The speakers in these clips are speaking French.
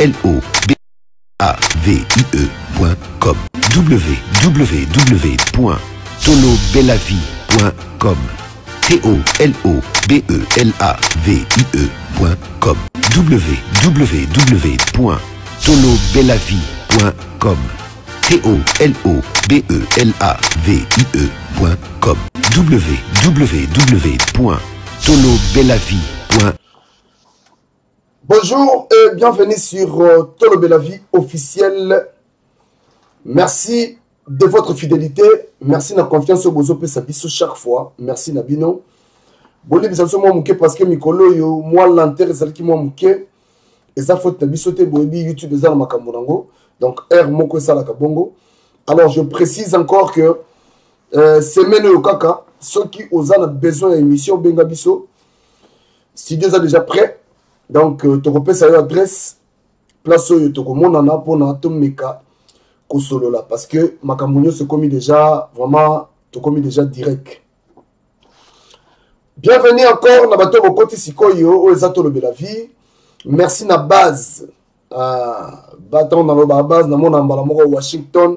www.tolobelavie.com www.tolobelavie.com tolobelavie.com www.tolobelavie.com tolobelavie.com www.tolobelavie.com. Bonjour et bienvenue sur Tolobelavie officielle. Merci de votre fidélité, merci de la confiance au Bozo Pesabiso chaque fois. Merci Nabino. Boli bisaso moi muke parce que mikolo yo moi l'enterre ezali ki moi muke eza faute na biso te boyebi YouTube ezali makambo nango. Donc R moko ezalaka bongo. Alors je précise encore que semaine yo kaka ceux qui ont besoin de l'émission benga biso studio est déjà prêt. Donc tu repères sa adresse place yo to komonana pona to meka kosolola parce que makambo nyo se commis déjà vraiment to commis déjà direct. Bienvenue encore na bato bokoti sikoyo o eza Tolobelavie. Merci na base baton na ba base na mona mbala moko Washington,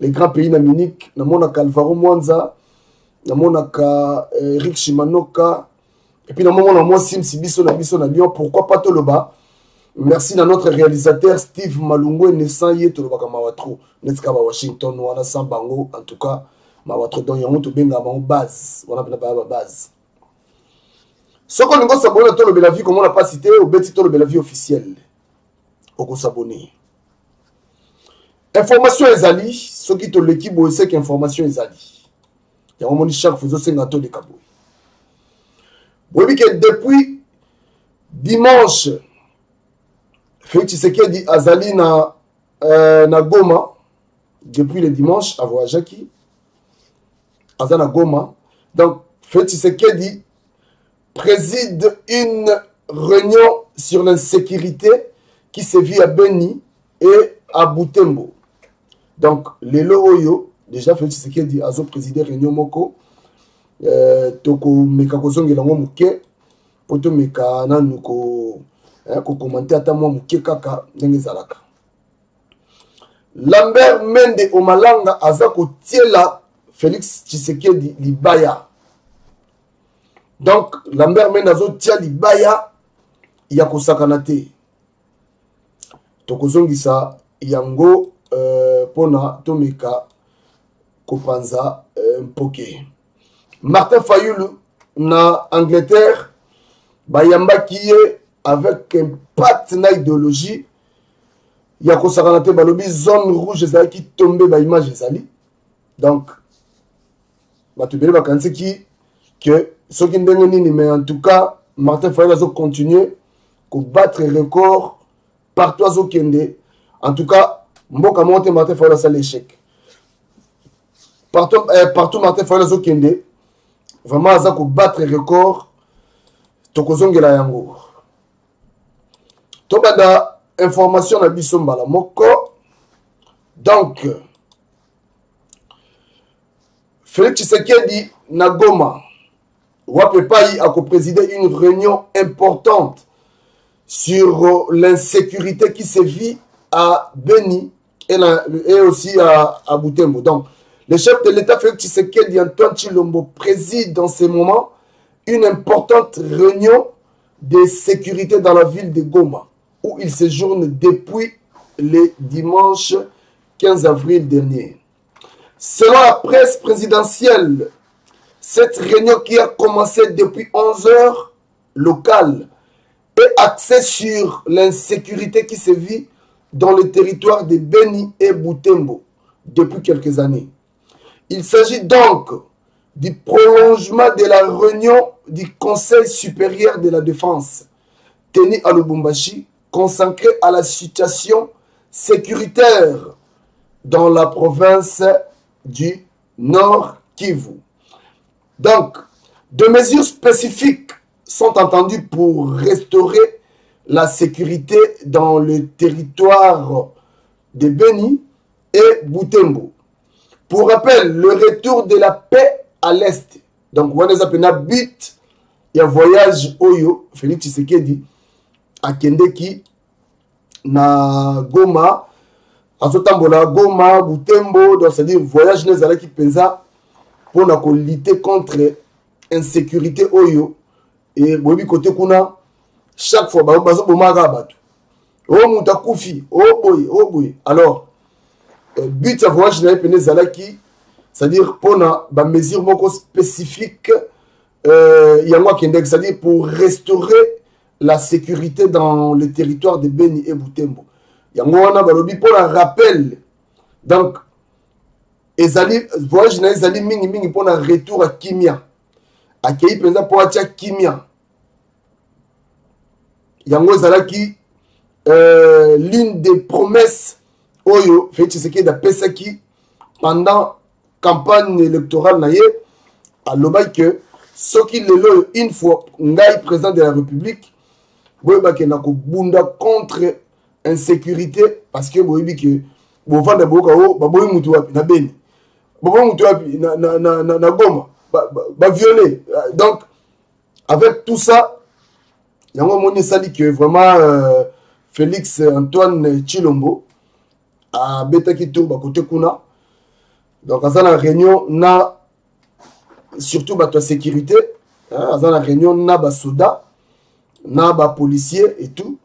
les grands pays na Munich, na mona Alvaro Mwanza, na mona ka Eric Shimanoka et puis na mona moi Simsi biso na Lyon, pourquoi pas Toloba. Merci na notre réalisateur Steve Malungwe nesaye Toloba ka mawatro neska ba Washington wana sambango en tout cas mawatro don yango to benga ba base wana ba base. Si vous avez s'abonner à Tolobelavie, comme on n'a pas cité, au petit Tolobelavie officiel. Vous s'abonner. Information est allée. Ceux qui ont l'équipe, vous savez qu'information est allée. Il y a un moment où chaque fois, vous avez un gâteau de Kaboui. Vous voyez que depuis dimanche, Félix Tshisekedi a Azali na Goma. Depuis le dimanche, à Voyajaki, Azali na Goma. Donc, Félix Tshisekedi préside une réunion sur l'insécurité qui se vit à Beni et à Butembo. Donc, les Loyo, déjà, Félix Tshisekedi a présidé réunion Moko, Toko Mekakozong et la Mouke, Poto Mekana, Nuko, commenté à Tamo Mouke Kaka, Nengezalaka. Lambert Mende Omalanga, Azako Tiela, Félix Tshisekedi, Libaya. Donc, Lambert Menazo Tiali Baya, Yako Sakanate. Tokozongisa, Yango, Pona, Tomeka, Kopanza, Mpoke. Martin Fayulu, na Angleterre, Bayamba qui est avec un pat na idéologie, Yako Sakanate Balobi, zone rouge, Zali qui tombe, Bayimage Zali. Donc, Batubele Bakanse qui, que, ce qui n'est pas mais en tout cas, Martin Fayulu continue à battre les records partout à Zokende. En tout cas, Martin Fayulu a l'échec. Partout Martin Fayulu a Zokende. Vraiment, il faut battre les records. Tokozongela yango. Tobanda information na biso mbala moko. Donc, Félix Tshisekedi na Goma. Wapepaï a co-présidé une réunion importante sur l'insécurité qui se vit à Beni et aussi à Butembo. Donc, le chef de l'État, Félix Tshisekedi Antoine Tshilombo, préside en ce moment une importante réunion de sécurité dans la ville de Goma, où il séjourne depuis le dimanche 15 avril dernier. Selon la presse présidentielle, cette réunion qui a commencé depuis 11h locale est axée sur l'insécurité qui se vit dans les territoires de Beni et Butembo depuis quelques années. Il s'agit donc du prolongement de la réunion du Conseil supérieur de la défense tenue à Lubumbashi consacrée à la situation sécuritaire dans la province du Nord Kivu. Donc, des mesures spécifiques sont entendues pour restaurer la sécurité dans le territoire de Beni et Butembo. Pour rappel, le retour de la paix à l'Est. Donc, on a but, il y a voyage Oyo, Félix Tshisekedi, à Kendeki, na Goma, azotambola Goma, Butembo, donc c'est-à-dire voyage nezala qui pesa pour na lutter contre insécurité oyo et bobi côté kuna chaque fois ba bazo bomaka bato. Oh muta kufi, oh boy. Alors but à voyage na penzala qui c'est-à-dire pour na ba mesure moko spécifique yango akende c'est-à-dire pour restaurer la sécurité dans le territoire de Beni et Butembo. Il y a un pour un rappel. Donc, les voyages mingi pour un retour à Kimia. À Kéi, pour un Kimia. Il y a l'une des promesses Oyo Félix Tshisekedi Pesaki pendant la campagne électorale. À l'objet que ce qui est une fois président de la République, contre insécurité parce que donc avec tout ça il y a un dit que vraiment Félix Antoine Tshilombo a bêta qui tourne côté kuna donc à la réunion na surtout bah la sécurité à la réunion na bas soda na bas policier et tout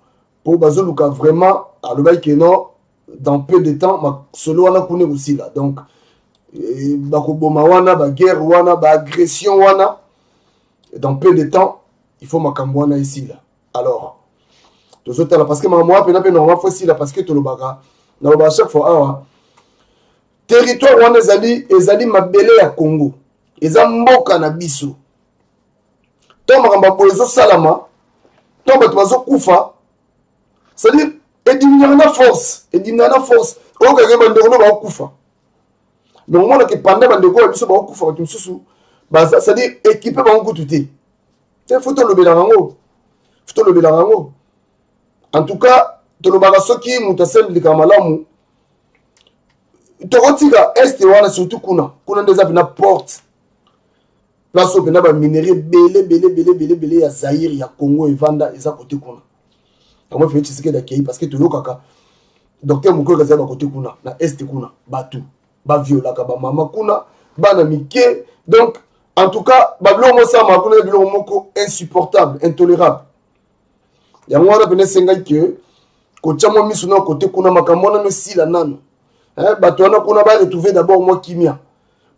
pour Bazoluka vraiment à l'objet que non dans peu de temps solo on a connu aussi là donc bakoboma wana ba guerre wana ba agression wana dans peu de temps il faut makambwana ici là alors tous autres là parce que maman moi peine normal faut ici là parce que tolobaka na ba chaque fois awa territoire wana ezali mabele ya Congo ezamboka na biso to makamba bozo salama to ba tozo kufa. C'est-à-dire, et diminuer la force, et diminuer la force. Au cas où on va couper. Mais au moment où pendant on découvre, ils sont pas coupés, ils sont sous. C'est-à-dire, équiper va encore tuer. C'est photo le Belango, photo le Belango. En tout cas, de le barasso qui mutasel le Kamalamu. Torotiga est et voilà surtout kuna des abina porte. Là, sur bena ba minerais belé ya Zaïre, ya Congo, ya Vanda, ils ont côté kuna. Comment fait ce qu'il a accueilli parce que tout le caca docteur Mukoko Kaza va côté kuna na est kuna batu ba viola ka ba mama kuna ba na mike donc en tout cas ba blomo ça ma kuna blomo moko insupportable intolérable ya ngora bene senga que ko chamo misu na côté kuna makamona no si la nano hein ba to na kuna ba retrouver d'abord moi kimia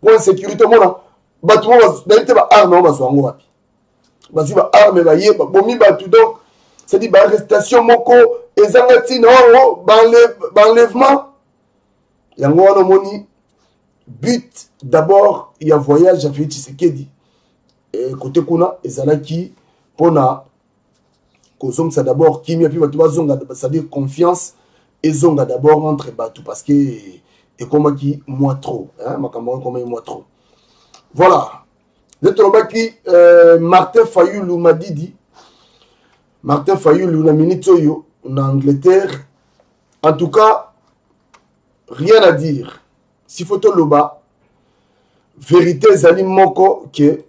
pour insécurité mona ba to d'ailleurs ba arme ba so ngo wapi ba si ba arme ba yeba bomi ba tout donc c'est-à-dire, l'arrestation, moko, les engatines, l'enlèvement. Il y a un but, d'abord, il y a un voyage à Félix Tshisekedi. Et côté Kuna, il y a qui, pour nous, d'abord, qui m'a pu, c'est-à-dire, confiance, et zonga d'abord entre Batou, parce que, et comment qui, moi trop, hein, ma camarade, comment moi trop. Voilà. Le Tolobaki, Martin Fayulu m'a dit, Martin Fayulu, la minute en Angleterre. En tout cas, rien à dire. Si photo loba, vérité Zali Moko que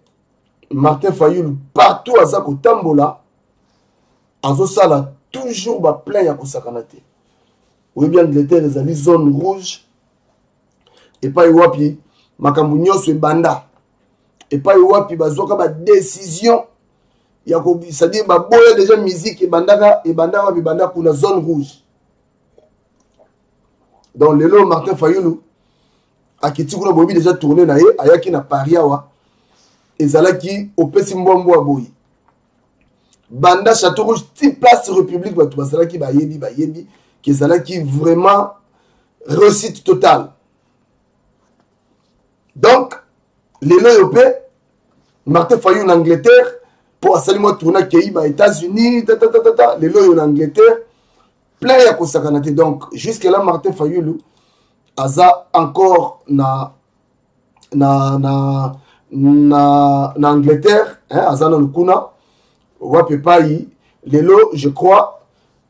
Martin Fayulu partout à Zako Tambola, à Zosala toujours plein ya Kosakanate. Oui bien Angleterre, les amis zone rouge. Et pas Iwapi, Makamounio se banda. Et pas Iwapi bazoka ba décision. C'est-à-dire que déjà musique et bandara pour la zone rouge. Donc, le long Martin Fayulu, à qui tu as déjà tourné, à Yaki na Pariawa, et Zalaki au Pessimbo à Boui. Banda Château Rouge, 10 places République, tu vois Zalaki Bayebi, qui est Zalaki vraiment réussite totale. Donc, le long Yopé, Martin Fayulu en Angleterre, pour assaillir tourner aux États-Unis, les lois en Angleterre, plein de consacrés. Donc, jusque-là, Martin Fayulu, Aza encore na Angleterre, Aza na Lukuna, Wapepaï, les lois, je crois,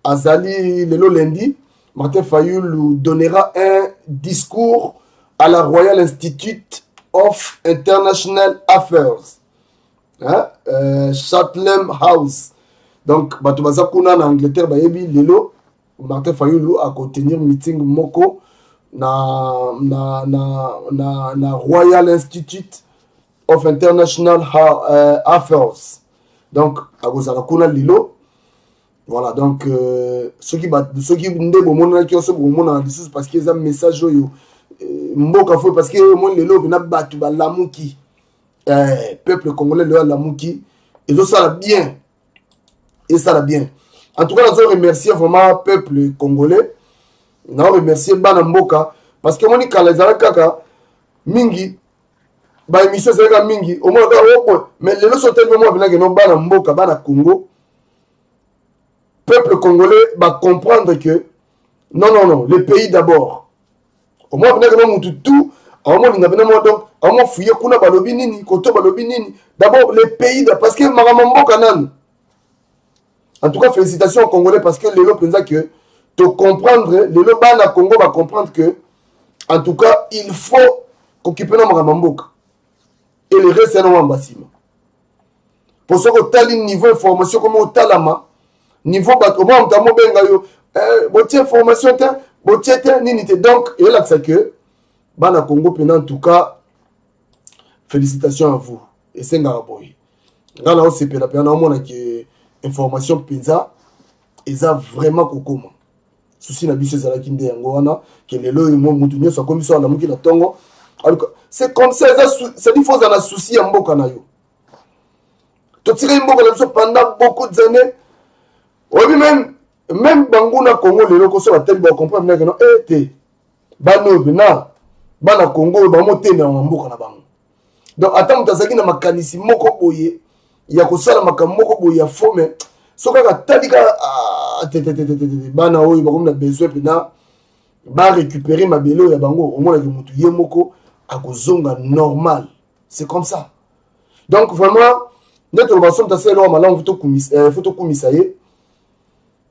Azali, les lois lundi, Martin Fayulu donnera un discours à la Royal Institute of International Affairs. Hein? Chatham House. Donc, Batoubaza Kuna en Angleterre, Bayebi, Lelo, Martin Fayulu a tenir meeting moko na Royal Institute of International Affairs. Donc à Gozalakuna Lilo. Voilà, donc ceux qui ne bomona qui ont ce bomona disous parce qu'ils ont message yo mboka fo parce que mon lelo bina batu ba lamuki peuple congolais le lamuki et ça va bien et ça va bien. En tout cas, nous allons remercier vraiment le peuple congolais. Nous allons remercier Banamboka. Parce que nous avons mingi émission mingi. Mais les gens sont tellement venus Banamboka, Banakongo. Le peuple congolais va comprendre que non, les pays d'abord. Au moins, tout. D'abord, les pays d'abord. Parce que Maramamboka nan. En tout cas, félicitations aux Congolais parce que les gens pensent que te comprendre, les gens à Congo va comprendre que, en tout cas, il faut qu'occuper nos Maramamboka. Et le reste, c'est nos ambassades. Pour ce que tel niveau information comme au Talama, niveau bateau, moi, on bengayo, botier formation, botier ninité. Donc, et là, c'est que, Bana Congo, en tout cas, félicitations à vous. Et c'est Ngaraboy. Là, on s'est payé la peine, on a que. Information pizza, ils ont vraiment comment. Souci n'abusez à la Kindé Angoana, que les lois moutonniers sont comme ça, la mouki la tongo. C'est comme ça, c'est une fois dans la souci en Bokanayo. Tu tires un Bokanayo pendant beaucoup d'années. Oui, même Bangouna Congo, les locaux sont à tel bon comprendre, mais non, et Bano Bena, Bana Congo, Bamoté, mais en Bokanabang. Donc, attends, tu as dit que ma canissime, Moko Boye. Il y a que ça, il y a faux, mais ce qu'on a besoin, de récupérer ma bélo, au moins, il y a des zonga normal. C'est comme ça. Donc, vraiment, notre relation, c'est la photocommissariat.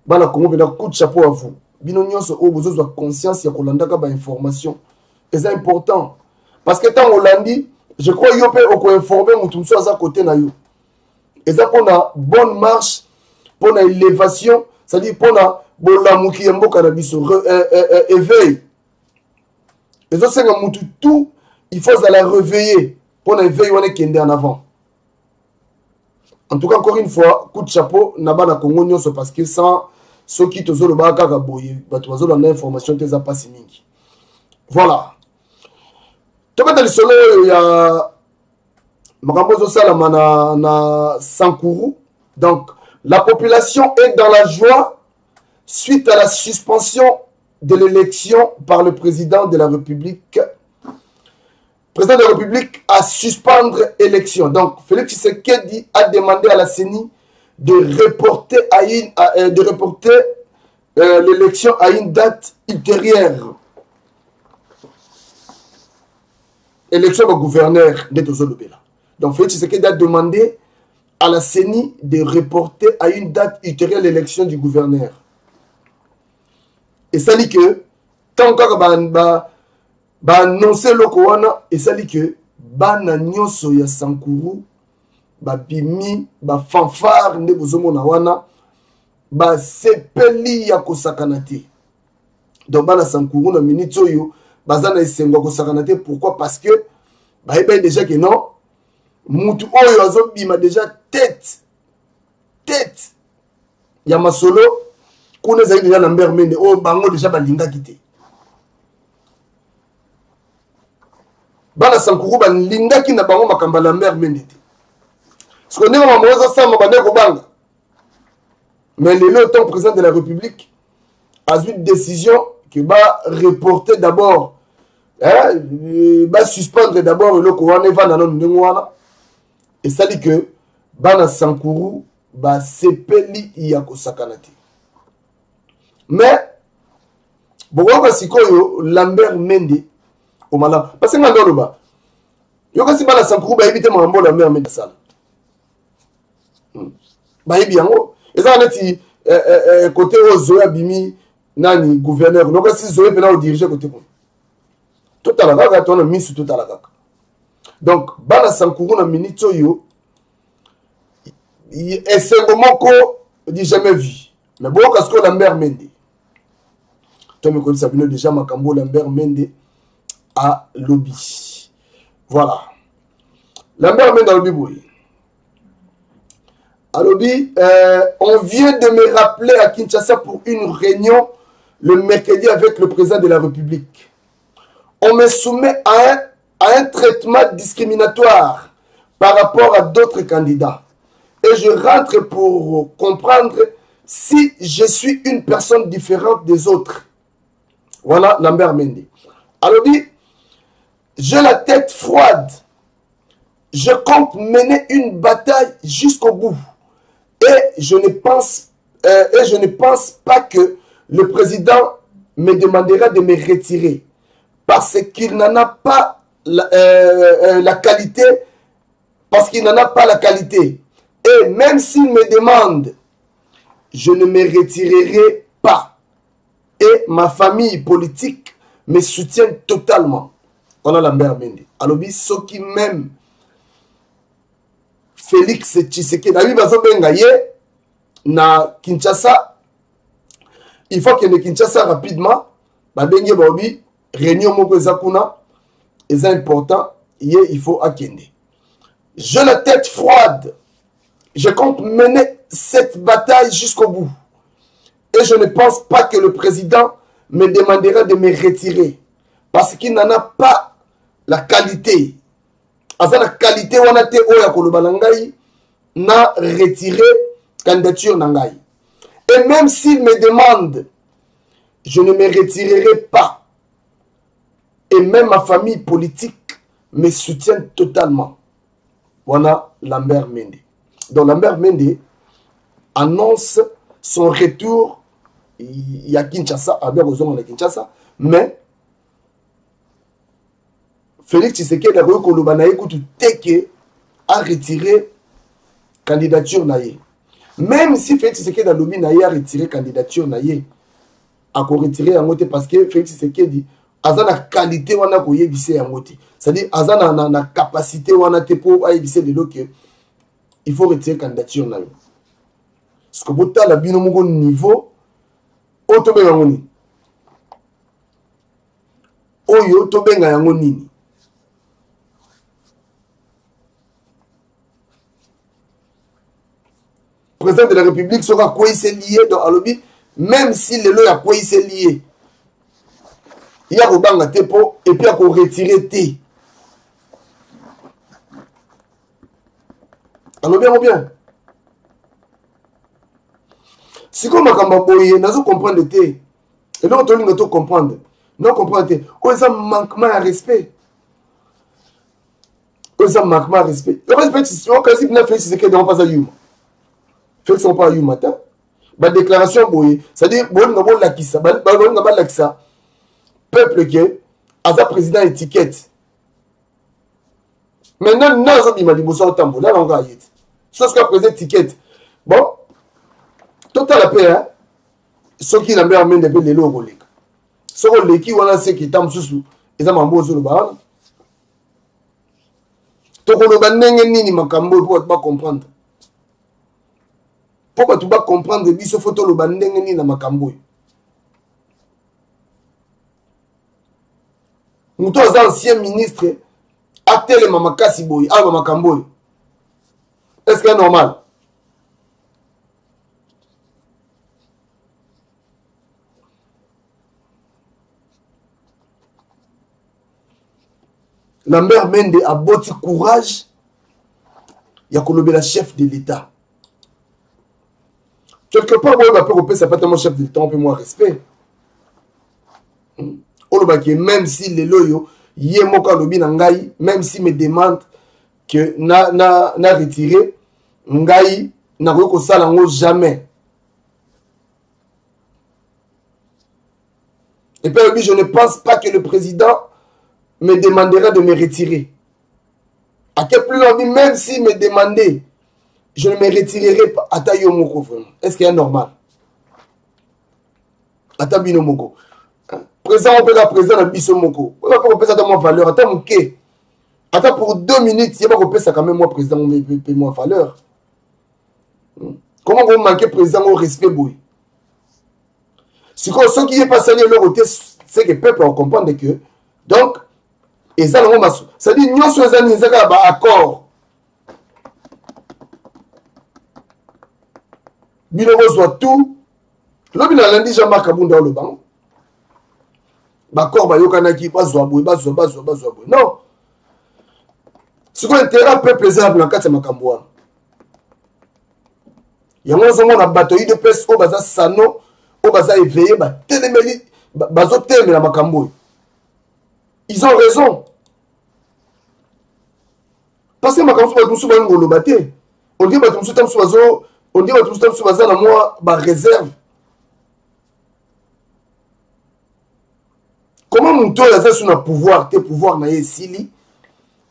Bana Congo, il y a un coup de chapeau à vous. Binonion, au besoin de conscience, il y a Hollanda qui a information. C'est important. Parce que tant Hollandi, je crois qu'il y a informé, on soit à côté de nous. Et ça, pour la bonne marche, pour l'élévation, c'est-à-dire pour la éveil. Et ça, c'est tout, il faut aller réveiller pour l'éveil où on est en avant. En tout cas, encore une fois, coup de chapeau, Nabana Congo, parce que sans ceux qui te ont le bac à boyer, tu as l'information, tu n'as pas si mingi. Voilà. Tu as le soleil, il y a. Donc, la population est dans la joie suite à la suspension de l'élection par le président de la République. Le président de la République a suspendre l'élection. Donc, Félix Tshisekedi a demandé à la CENI de reporter l'élection à une date ultérieure. Élection de gouverneur de Tolobelavie. Donc, Félix Tshisekedi a demandé à la CENI de reporter à une date ultérieure l'élection du gouverneur. Et ça dit que, tant qu'on va annoncer le corona, et ça dit que, bananyo soya sankourou, ba bimi, ba fanfare, ne bozomo na wana, ba sepeli ya kosakanate. Donc, ba na sankourou na minito yo, ba zana esengwa kosakanate. Pourquoi? Parce que, ba ebe déjà que non, Moutou Oyo m'a déjà tête. Yama solo, qu'on ait déjà Lambert Mende, oh, bango déjà balinga kité. Bala Sankourou, balinga qui n'a pas makamba Lambert Mende. Ce qu'on est en mode, ça m'a banné au bang. Mais le temps président de la République a eu une décision qui va reporter d'abord, va suspendre d'abord le Kouane va dans le. Et ça dit que Bana Sankourou ba sepeli yako sakanati. Mais Bogoka Sikoyo Lambert Mende au malin. Parce que Mandoroba. Yoka si Bana Sankourou ba éviter Mambo Lambert Mende sala. Ba ebiango. Et ça on dit côté Ozoya Bimi nani gouverneur. Yoka si Zoé pena au diriger côté bon. Tout à la gaga ton mis sur tout à la gaga. Donc, Bana Sankourou na minito yo, et c'est un moment qu'on n'a jamais vu. Mais bon, parce qu'on a Lambert Mende. Toi, me connais, Sabino, déjà, Makambo, Lambert Mende à lobby. Voilà. Lambert Mende à lobby, oui. À lobby, on vient de me rappeler à Kinshasa pour une réunion le mercredi avec le président de la République. On me soumet à un traitement discriminatoire par rapport à d'autres candidats. Et je rentre pour comprendre si je suis une personne différente des autres. Voilà Lambert Mende. Alors dit, j'ai la tête froide. Je compte mener une bataille jusqu'au bout. Et je ne pense pas que le président me demandera de me retirer. Parce qu'il n'en a pas la qualité. Parce qu'il n'en a pas la qualité. Et même s'il me demande, je ne me retirerai pas. Et ma famille politique me soutient totalement. Voilà Lambert Mende. Alors, ceux qui m'aiment, Félix Tshisekedi, na Kinshasa, il faut qu'il y ait Kinshasa rapidement. Réunion Moko Zakuna, c'est important, il faut akende. J'ai la tête froide. Je compte mener cette bataille jusqu'au bout. Et je ne pense pas que le président me demandera de me retirer. Parce qu'il n'en a pas la qualité. Asa la qualité, on a été oya koloba nangai, n'a retiré candidature nangai. Et même s'il me demande, je ne me retirerai pas. Et même ma famille politique me soutient totalement. Voilà Lambert Mende. Donc Lambert Mende annonce son retour à Kinshasa, à Berozong, à Kinshasa. Mais Félix Tshisekedi a retiré la candidature. Même si Félix Tshisekedi a retiré la candidature, il a retiré parce que Félix Tshisekedi azana qualité wana ko yebise yangoti, c'est-à-dire azana na capacité wana te po ayebise de loke, il faut retirer candidature na yo. Ce que bota la bino mongo niveau otobenga ngoni. Oyo tobenga yango nini? Président de la République sera quoi il s'est lié dans Alobi, même si le loya quoi il s'est lié. Il y a un dépôt et puis il y a un retiré T. Alors bien, bien. Si comme Makambaboye, nous comprenons le T. Et nous, nous comprenons. Nous comprenons le T. Nous avons manquement à respect. Nous avons manquement à respect. Le respect, c'est que nous avons fait ce que nous avons pas à Yuma. Fait ce qu'on pas à Yuma. La déclaration, c'est-à-dire, nous avons la kissa. Nous avons la kissa. Peuple qui est à sa président étiquette. Maintenant, nous avons dit que là, on va y aller. Sauf qu'à présent, étiquette. Bon, tout à la paix, ceux qui l'ont amené depuis les lois, ceux qui ont laissé qui t'aiment sous, ils ont un beau sur le bar. Tout le monde n'a pas comprendre. Pourquoi tu vas comprendre que ce photo le bandengeni n'a pas compris? Nous tous anciens ministres, attellent Mamakasi Boy, Alba Makamboy. Est-ce que c'est normal? Lambert Mende a beau courage, il a collobé la chef de l'État. Quelque part, moi, je ne peux pas tellement chef de l'État, on peut moins respect. Même si les loyaux, même si me demande que n'a retiré, Ngai n'a recours jamais. Et puis je ne pense pas que le président me demandera de me retirer. À quel point même s'il me demandait, je ne me retirerai pas. Est-ce qu'il est normal? Atabino Moko. Présent, on peut la présenter à Bissomoko. On va pas représenter mon valeur. Attends, ok. Attends, pour 2 minutes, il n'y a pas représenter quand même moi, président, on paye moins valeur. Comment vous manquez, président, au respect, boy? Si ce qui est passé à leur côté, c'est que le peuple va comprendre que. Donc, ça dit, nous avons un accord. Nous avons tout. Nous avons lundi, Jean-Marc Abounda, le banc. D'accord, non. Ce qu'on intéresse peu plaisir dans quatre macambois. Il y a un bateau de presse au bazar sano, au bazar éveillé, téléméli, bazo témé la macamboy. Ils ont raison. Parce que macamboy nous souvent nous le battait. On dit bateau nous sommes sous bazo, on dit bateau nous sommes sous bazar la moi bas réserve. Comment mon tour a sur le pouvoir, tes pouvoirs n'aient sili,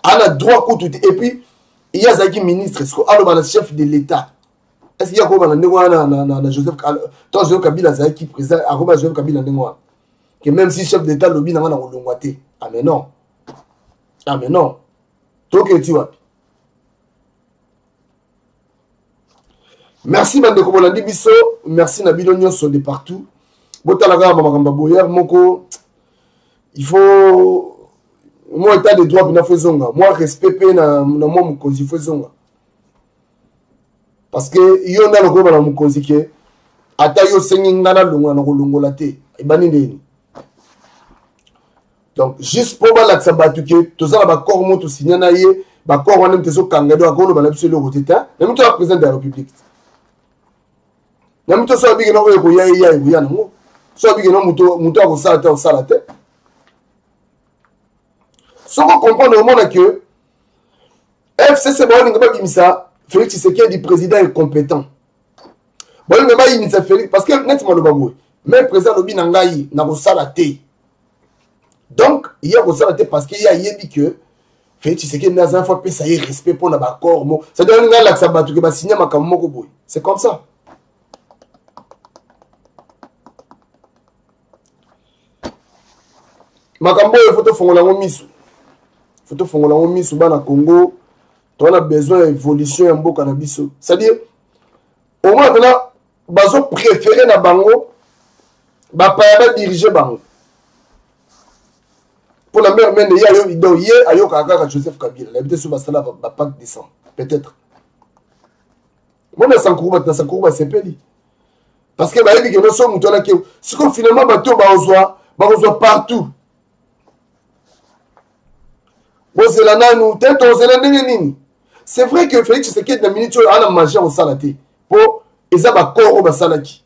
à la droit tout et puis il y a un ministre, est-ce qu'on a chef de l'État, est-ce qu'il y a un Joseph Kabila, qui présente, à Joseph Kabila, que même si chef d'État lobby n'a pas de l'ongouaté, ah mais non, ah mais non, toi que tu vois. Merci Mande Kobolandi Bisso, merci Nabilo Nyonso de partout, Botalaka Mamakamba Boyer, Moko. Il faut. Moi, état de droit, je fais zonga. Moi, respect, je fais zonga. Parce que, il y a un groupe qui est en train de se faire. Donc, juste pour voir que tout ça, le corps monte aussi. Le corps monte aussi. Le corps monte aussi. Le corps monte aussi. Le corps monte aussi. Le corps monte aussi. Le corps monte aussi. Le corps monte aussi. Le corps monte sans comprendre au monde que FCC Félix Tshisekedi président incompétent. Parce que nettement le baboué, mais le président Lobi Nangaï n'a pas salaté. Donc, il y a salaté parce qu'il y a dit que Félix Tshisekedi n'a pas fait ça y respect pour l'accord. C'est comme ça. Makambo il faut te faire un misou. Photo fongola on mis sous bas na Congo, on a besoin d'évolution en beau cannabis. C'est-à-dire, au moins là, baso préféré na bango, ba payaba diriger bango. Pour la mère Mende ya yo yé ayo kaka Joseph Kabila, l'habité sous basala ba pack descend, peut-être. Moi na sankourba na sankourba c'est peli. Parce que ba yebi que nous sommes tout là que ce qu'on finalement bateau ba ozoa partout. C'est vrai que Félix Tshisekedi dans minute a manger au salaté pour ils a corps au salaki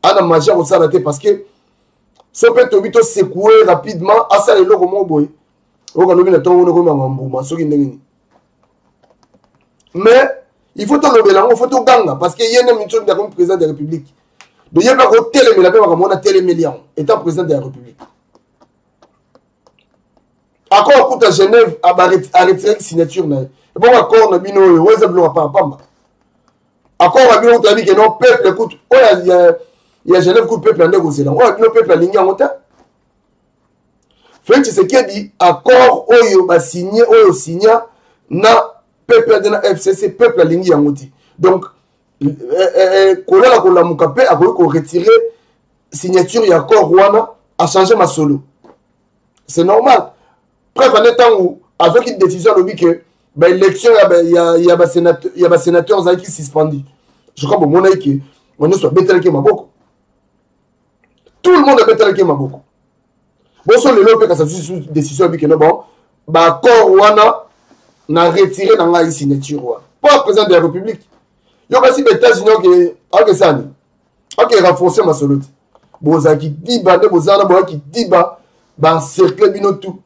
a manger au salaté parce que son peut obito secouer rapidement à ça les logo mon boy au kalobi na tongo ko mambuma soki ndengeni mais il faut tolobela on faut to ganga parce que yene minute da comme président de la République de yeba ko télé la pe comme on a télé million étant président de la République. Accord à Genève à arrêter signature. Bon accord, Nabino, Ouezablou, Papa. Accord à Bino, t'as dit que non, peuple, écoute, il y a Genève, coup peuple en négociant. Ouais, non, peuple en ligne en montant. Félix Tshisekedi, accord, Oyo, signé, Oyo, signé, na peuple de la FCC, peuple en ligne en montant. Donc, Kola, Kola, Moukape, a voulu qu'on retire signature et accord, Rwanda, a changé ma solo. C'est normal. Bref, en étant où, avec une décision, on dit que l'élection, il y a des sénateurs qui sont suspendus. Je crois que mon aïe, on est bêté qui m'a beaucoup. Tout le monde est bêté qui m'a beaucoup. Bon, sur le lobby, quand ça suit une décision, on dit que bon, bah, corps, on a retiré dans la signature. Pas le président de la République. Il y a aussi des tâches qui sont renforcées, ma solution. Bon, ça qui dit, bah, cercle, bino tout.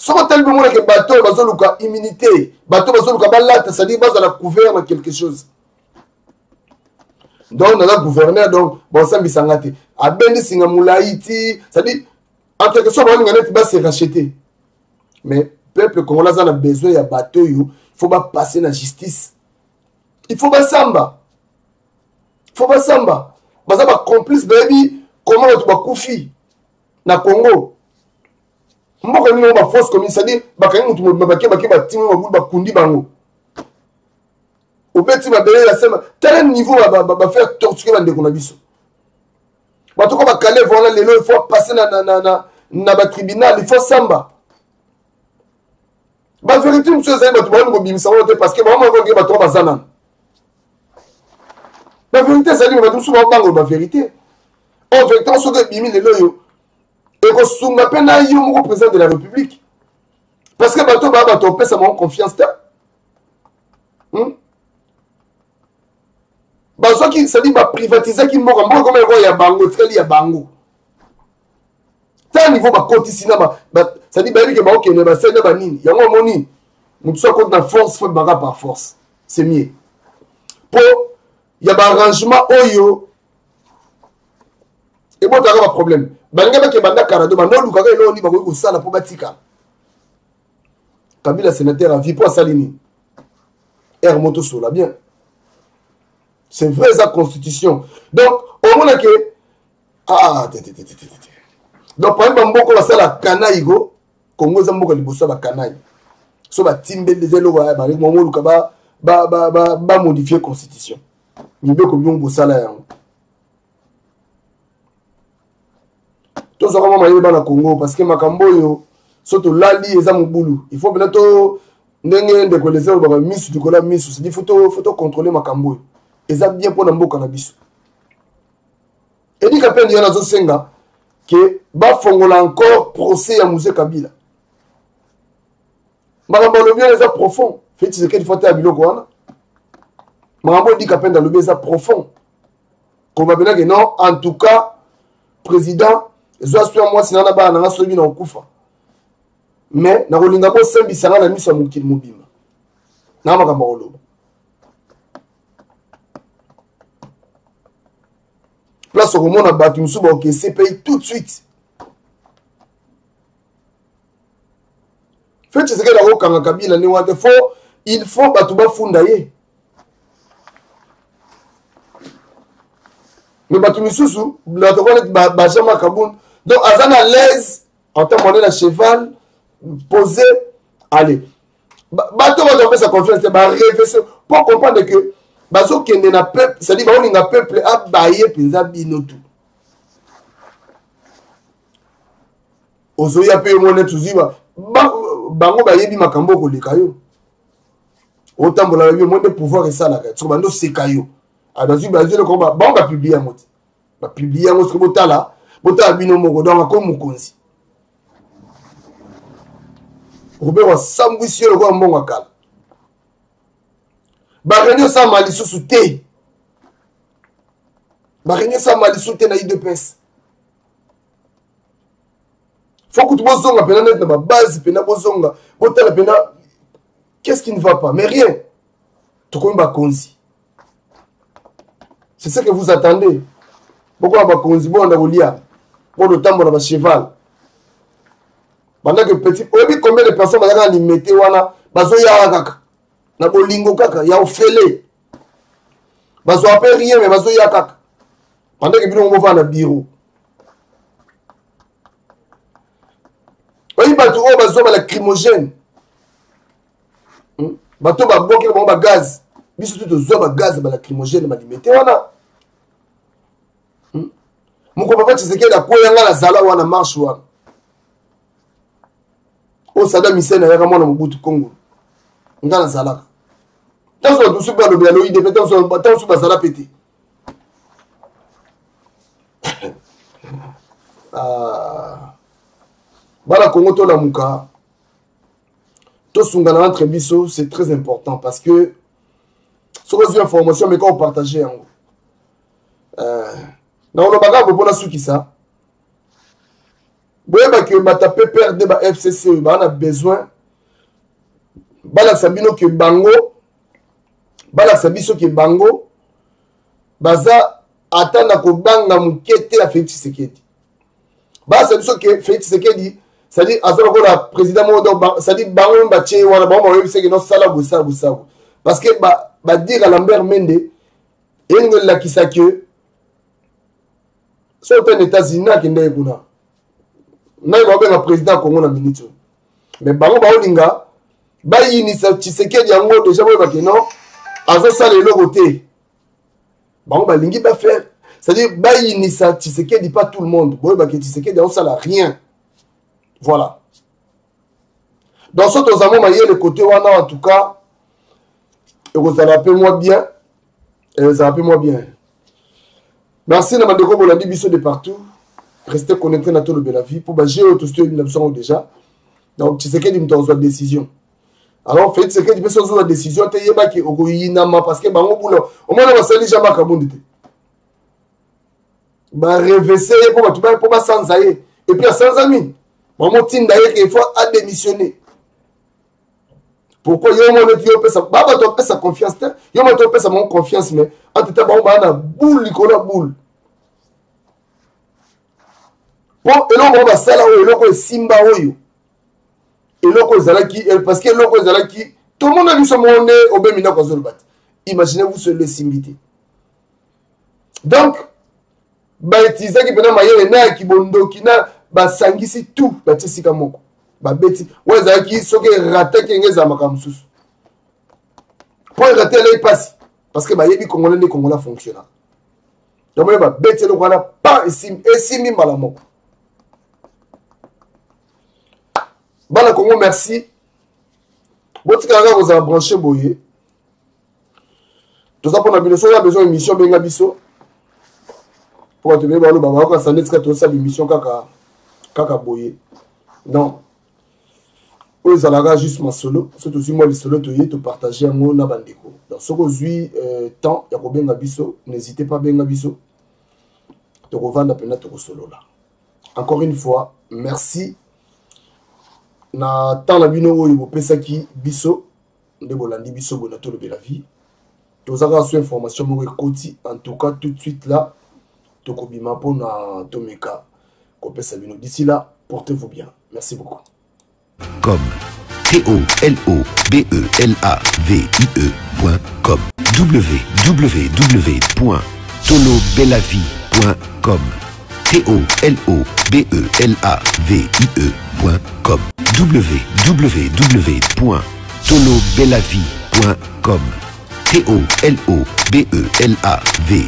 Si on tel moment que bateau bazoluka immunité, bateau bazoluka balata, ça dit bazal a couvert quelque chose. Donc on a le gouverneur donc bon ça bisangate. A bendi singamulaiti, ça dit en quelque sorte on a net se racheter. Mais peuple congolais a besoin ya bateau yo, faut pas passer la justice. Il faut pas samba. Faut pas samba. Bazal ba complice baby comment on doit koufi na Congo. Je ne sais pas si je suis un peu plus fort. Au petit, je suis un peu plus fort. Tel niveau, je vais faire torturer les gens. il faut passer dans le tribunal, il faut samba. La vérité, monsieur Zayn, parce que la vérité, c'est que la vérité. En vérité, on se dit et qu'on se un représentant de la République. Parce que bateau bateau ça m'a confiance bazo qui ça dit va privatiser qui m'a comme il y a bango très il y a bango tant niveau va cotisina ça dit baby que ba OK ne ba c'est ba nini ya mon moni mon tout ça compte la force faut baga par force c'est mieux pour il y a un arrangement oyo et bon t'as pas problème banga ba ke banda karado ba non luka elo ni ba ko sala pour batika Kabila sénateur a vie pour Salini. R moto sur la bien. C'est vrai sa constitution. Donc au moins que ah donc par exemple mboko va sala kanaigo Congo zamboko liboso ba kanai. So ba timbele zelo ba ba momo luka ba ba modifier constitution. Mboko mbongo sala yango. Tous ça comment mailler ba na Congo parce que makambo yo surtout lali et Zamoubulu. Il faut peut-être faut contrôler ma cambo. Et ça bien pour l'ambo cannabis. Et dit qu'après il y en a d'autres senga que bafongola encore procès à Moussé Kabila. Marambo le bien les a profond. Fait ce qu'il faut te habiller quoi. Marambo dit qu'après dans le bien ça profond. Qu'on va bien que non en tout cas président Zospia moi si n'en a pas n'en a celui n'en couffe. Mais na kolinga ko sembisanga na miso mukil mobima na makamba oloba place au monde abatu musuba OK c'est paye tout de suite fait ce que la okanga Kabila ni wate faut il faut batu bafunda ye mais batu mususu la tokone ba jama kabun donc azana l'aise en tant que la cheval poser, allez. Bateau va faire sa confiance, va réfléchir pour comprendre que baso qui n'est pas peuple, c'est-à-dire qu'on est un peuple à bailler puis à binotou. Ozo ya pe mona tuziba, bango baye bi makambo ko lekayo. Otambola bi mona pouvoir et ça la ka. Tsoba ndo sekayo. Abazu bazu le ko ba bango publier moti. Ba publier moti ko botala, botala bino moko donc ko mukonzi. Robert wa sambouissé le roi Mongakal. Barrenier sa malissou souté. Barrenier sa malissou souté na y de pince. Faut que tu bosses zonga, pena net na ma base, pena bozonga, botala pena. Qu'est-ce qui ne va pas? Mais rien. Tu connais Bakonzi. C'est ce que vous attendez. Pourquoi Bakonzi? Bon, on a au lia. Bon, le temps, on a un cheval. Pendant que petit, combien de personnes ont limité wana, bazo ya kaka, na bolingo kaka, ya ofele, bazo appelle rien mais bazo ya kaka. Pendant que bino on va na bureau. Oui bato o bazo ba lacrymogène, bato ba boke ba gaz, biso tout zo ba gaz ba lacrymogène ba limité wana. Moko papa Tshisekedi a koyanga la zala wana marche wana. Saddam Hussein a vraiment mon bout de Congo. On a la salade. Tant que nous sommes dans le dialogue, tant que nous battons sur la salade pété. Ah, voilà Congo to la muka. Tout ce qu'on a entre biso, c'est très important parce que sur les informations, mais quand on partage en haut. Dans le bagage, on a su qui ça. Vous voyez que bata pépère de ba FCC ba na besoin bala sabino que bango bala sabiso que bango baza atana ko banga mukete la Félix Tshisekedi ba sabiso que Félix Tshisekedi ça dit azolo ko la président modo ça dit bango mbache wana ba mo yebise que no sala busa busa parce que ba dire à Lambert Mende yengo la kisakyo c'est un état zina qui ndai kuna na ba benga président Congo na minute mais bango ba olinga ba yini sa Tshisekedi yango déjà ba ke non azo sala le côté bango ba lingi ba faire C'est-à-dire, Tshisekedi, pas tout le monde. Tshisekedi, on ne rien. Voilà. Dans ce temps, le côté wana, en tout cas, vous allez appeler moi bien. Et vous allez appeler moi bien. Merci, Namadeko, pour la division de partout. Restez connectés à Tolobelavie. Pour gérer le tout une absence déjà. Donc, Tshisekedi, nous avons une décision. Alors, Félix Tshisekedi, nous avons une décision. Parce que, au moins, on va réverser pour pas sans aïe. Et puis, sans amis. Maman Tine d'ailleurs, il faut démissionner. Pourquoi il y a un moment où tu as sa confiance? Il y a un moment où tu as mon confiance, mais en tout cas, on a boule, on a boule. Bon, et là, on va ça là, et là, on Simba, et là, on va qui, parce que là, on va qui, tout le monde a vu son monde, au même minute, on va le battre. Imaginez-vous ce le Simbité. Donc, Baïtisa qui peut-être mailler na qui bondo qui na basangisi tout batisi kamoko babeti weza ki soke raté kengeza makamsusu pour raté les passe parce que bayebi congolais ne congolais fonctionnent donc ba beti le wana pas esimi malamoko bala Congo merci botika nga vous a branché boyé tout ça pour la biloso ya besoin émission benga biso pour te mettre le baba quand ça n'est que tout ça l'émission kaka boyé non eux allaient juste ma solo c'est aussi moi le solo tu y te partager un mot na bandeko dans ce qu'aujourd'hui temps y a combien d'abisso n'hésitez pas bien d'abisso te revendre à peine au solo là encore une fois merci na tant la bino où il vous pèse qui bisso de bolandi bisso bonato le Belavie tous à grâce aux informations mon écoute en tout cas tout de suite là. D'ici là, portez-vous bien. Merci beaucoup. Comme TOLOBELAVIE.com www.tolobelavie.com TOLOBELAVIE.com www.tolobelavie.com TOLOBELAVIE